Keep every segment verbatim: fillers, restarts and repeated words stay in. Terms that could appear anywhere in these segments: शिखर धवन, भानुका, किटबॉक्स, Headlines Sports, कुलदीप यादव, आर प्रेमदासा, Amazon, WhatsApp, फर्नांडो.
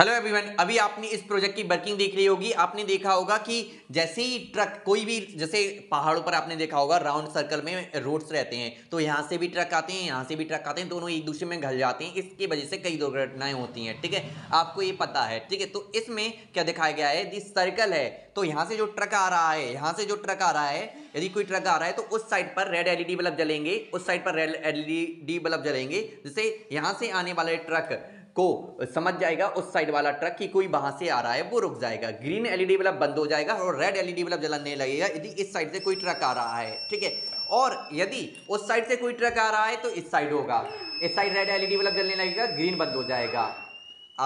Hello everyone, अभी आपने इस प्रोजेक्ट की वर्किंग देख रही होगी। आपने देखा होगा कि जैसे ही ट्रक कोई भी, जैसे पहाड़ों पर आपने देखा होगा राउंड सर्कल में रोड्स रहते हैं, तो यहाँ से भी ट्रक आते हैं, यहाँ से भी ट्रक आते हैं, दोनों एक दूसरे में घल जाते हैं। इसकी वजह से कई दुर्घटनाएं होती हैं, ठीक है, आपको ये पता है, ठीक है। तो इसमें क्या दिखाया गया है, दी सर्कल है, तो यहाँ से जो ट्रक आ रहा है, यहाँ से जो ट्रक आ रहा है, यदि कोई ट्रक आ रहा है तो उस साइड पर रेड एलईडी बल्ब जलेंगे, उस साइड पर रेड एलईडी बल्ब जलेंगे, जिससे यहाँ से आने वाले ट्रक को समझ जाएगा उस साइड वाला ट्रक कि कोई वहां से आ रहा है, वो रुक जाएगा, ग्रीन एलईडी बल्ब बंद हो जाएगा और रेड एलईडी बल्ब जलने लगेगा यदि इस साइड से कोई ट्रक आ रहा है, ठीक है। और यदि उस साइड से कोई ट्रक आ रहा है तो इस साइड होगा, इस साइड रेड एलईडी बल्ब जलने लगेगा, ग्रीन बंद हो जाएगा।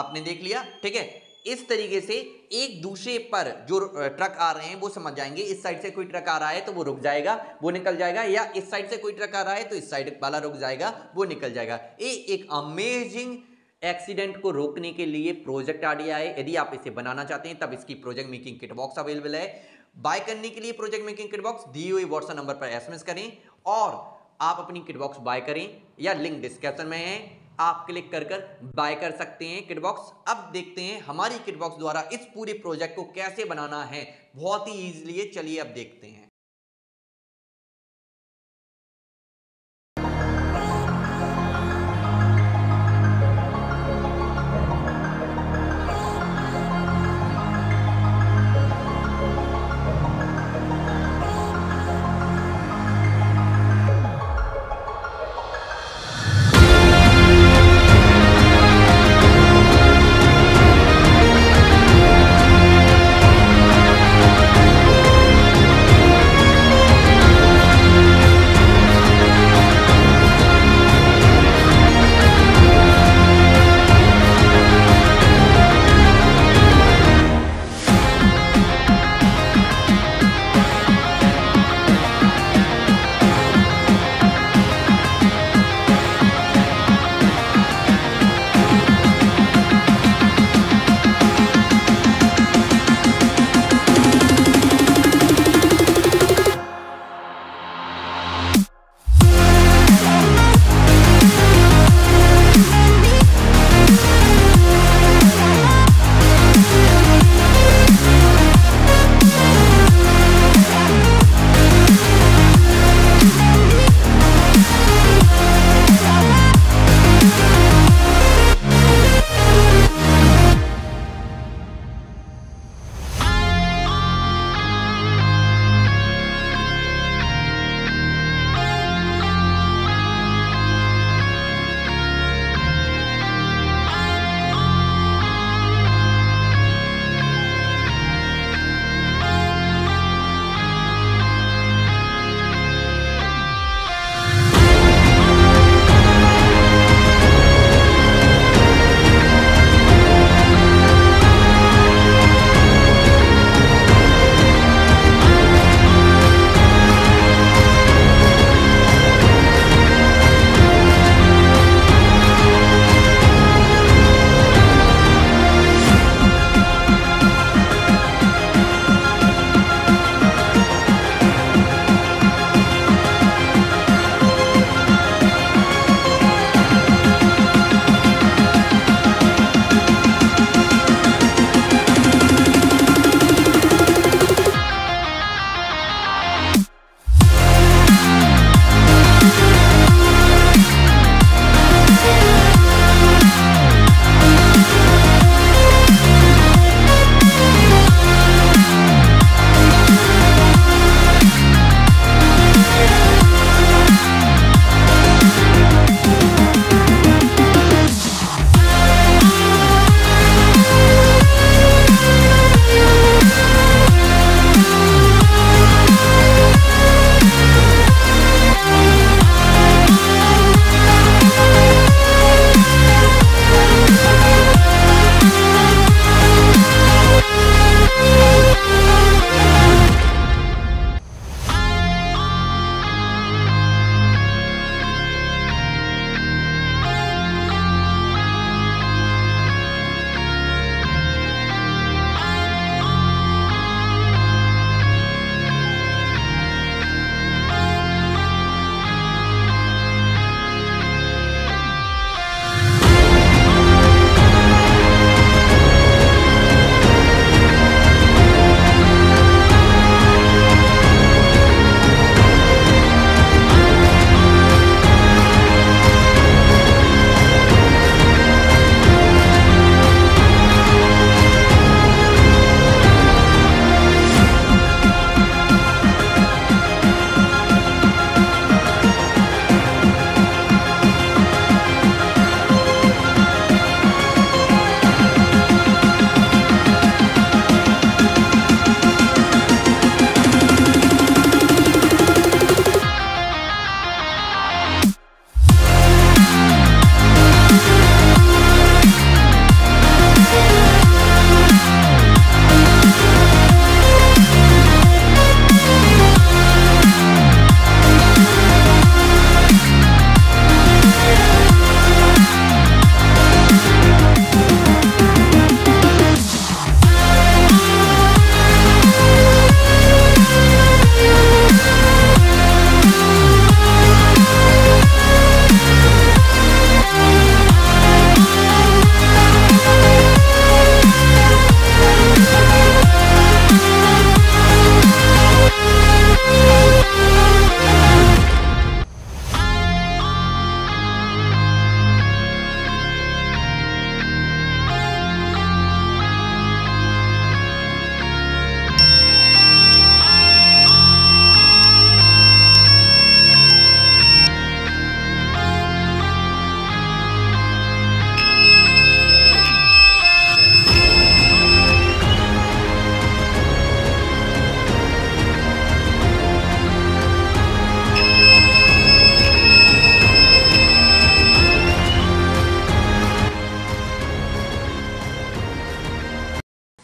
आपने देख लिया, ठीक है। इस तरीके से एक दूसरे पर जो ट्रक आ रहे हैं वो समझ जाएंगे, इस साइड से कोई ट्रक आ रहा है तो वो रुक जाएगा, वो निकल जाएगा, या इस साइड से कोई ट्रक आ रहा है तो इस साइड वाला रुक जाएगा, वो निकल जाएगा। ये एक अमेजिंग एक्सीडेंट को रोकने के लिए प्रोजेक्ट आइडिया है। यदि आप इसे बनाना चाहते हैं तब इसकी project making kit box available है। बाय करने के लिए प्रोजेक्ट मेकिंग किट बॉक्स दिए हुए व्हाट्सएप नंबर पर एसएमएस करें और आप अपनी किट बॉक्स बाय करें, या लिंक डिस्क्रिप्शन में है, आप क्लिक कर कर बाय कर सकते हैं किट बॉक्स। अब देखते हैं हमारी किट बॉक्स द्वारा इस पूरे प्रोजेक्ट को कैसे बनाना है, बहुत ही ईजिली है। चलिए अब देखते हैं।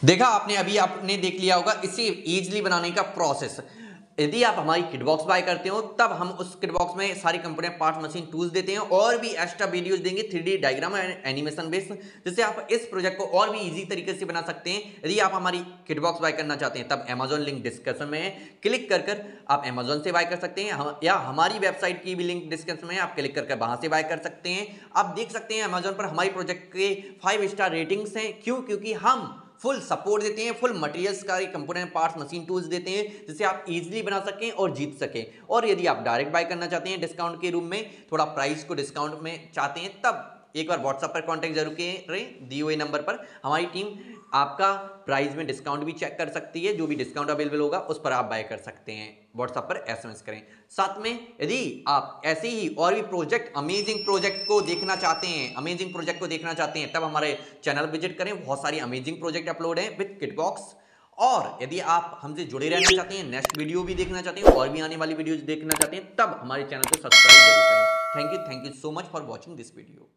देखा आपने, अभी आपने देख लिया होगा इसे ईजिली बनाने का प्रोसेस। यदि आप हमारी किटबॉक्स बाय करते हो तब हम उस किटबॉक्स में सारी कंपनियां पार्ट मशीन टूल्स देते हैं और भी एक्स्ट्रा वीडियोस देंगे three D diagram and animation based, जिससे आप इस प्रोजेक्ट को और भी इजी तरीके से बना सकते हैं। यदि आप हमारी किटबॉक्स बाय करना चाहते हैं तब Amazon लिंक डिस्क्रिप्शन में है, क्लिक कर कर आप Amazon से बाय कर सकते हैं, हम, या हमारी वेबसाइट की भी लिंक डिस्क्रिप्शन में है, आप क्लिक कर कर वहाँ से बाय कर सकते हैं। आप देख सकते हैं Amazon पर हमारे प्रोजेक्ट के फाइव स्टार रेटिंग्स हैं। क्यों? क्योंकि हम फुल सपोर्ट देते हैं, फुल मटेरियल्स का कंपोनेंट पार्ट्स मशीन टूल्स देते हैं, जिससे आप इजीली बना सकें और जीत सकें। और यदि आप डायरेक्ट बाय करना चाहते हैं डिस्काउंट के रूप में, थोड़ा प्राइस को डिस्काउंट में चाहते हैं, तब एक बार व्हाट्सएप पर कांटेक्ट जरूर करें दिए हुए नंबर पर। हमारी टीम आपका प्राइस में डिस्काउंट भी चेक कर सकती है, जो भी डिस्काउंट अवेलेबल होगा उस पर आप बाय कर सकते हैं। व्हाट्सएप पर एसएमएस करें। साथ में यदि आप ऐसे ही और भी प्रोजेक्ट अमेजिंग प्रोजेक्ट को देखना चाहते हैं अमेजिंग प्रोजेक्ट को देखना चाहते हैं तब हमारे चैनल विजिट करें, बहुत सारी अमेजिंग प्रोजेक्ट अपलोड हैं विद किटबॉक्स। और यदि आप हमसे जुड़े रहना चाहते हैं, नेक्स्ट वीडियो भी देखना चाहते हैं और भी आने वाली वीडियोज देखना चाहते हैं, तब हमारे चैनल को सब्सक्राइब जरूर करें। Thank you thank you so much for watching this video.